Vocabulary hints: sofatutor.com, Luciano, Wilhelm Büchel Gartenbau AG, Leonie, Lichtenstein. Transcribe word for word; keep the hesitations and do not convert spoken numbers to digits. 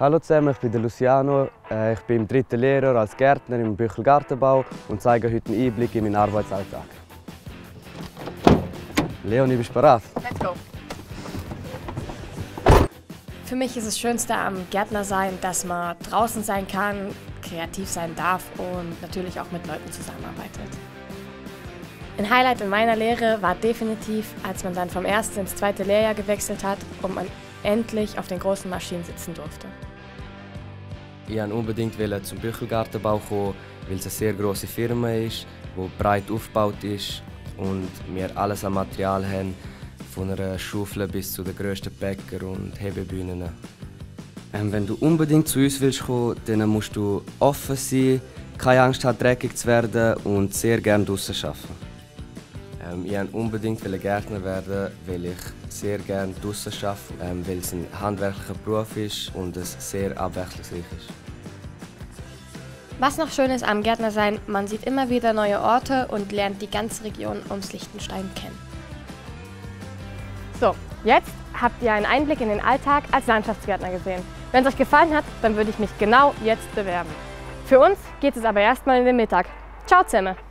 Hallo zusammen, ich bin der Luciano. Ich bin im dritten Lehrjahr als Gärtner im Büchel Gartenbau und zeige euch heute einen Einblick in meinen Arbeitsalltag. Leonie, bist du bereit? Let's go! Für mich ist das Schönste am Gärtnersein, dass man draußen sein kann, kreativ sein darf und natürlich auch mit Leuten zusammenarbeitet. Ein Highlight in meiner Lehre war definitiv, als man dann vom ersten ins zweite Lehrjahr gewechselt hat und man endlich auf den großen Maschinen sitzen durfte. Ich wollte unbedingt zum Büchel Gartenbau kommen, weil es eine sehr grosse Firma ist, die breit aufgebaut ist und wir alles an Material haben, von einer Schaufel bis zu den grössten Bäcker und Hebebühnen. Ähm, wenn du unbedingt zu uns willst kommen, dann musst du offen sein, keine Angst haben, dreckig zu werden und sehr gerne draussen arbeiten. Ich wollte unbedingt Gärtner werden, weil ich sehr gerne draussen arbeite, weil es ein handwerklicher Beruf ist und es sehr abwechslungsreich ist. Was noch schön ist am Gärtnersein, man sieht immer wieder neue Orte und lernt die ganze Region ums Lichtenstein kennen. So, jetzt habt ihr einen Einblick in den Alltag als Landschaftsgärtner gesehen. Wenn es euch gefallen hat, dann würde ich mich genau jetzt bewerben. Für uns geht es aber erstmal in den Mittag. Ciao zusammen!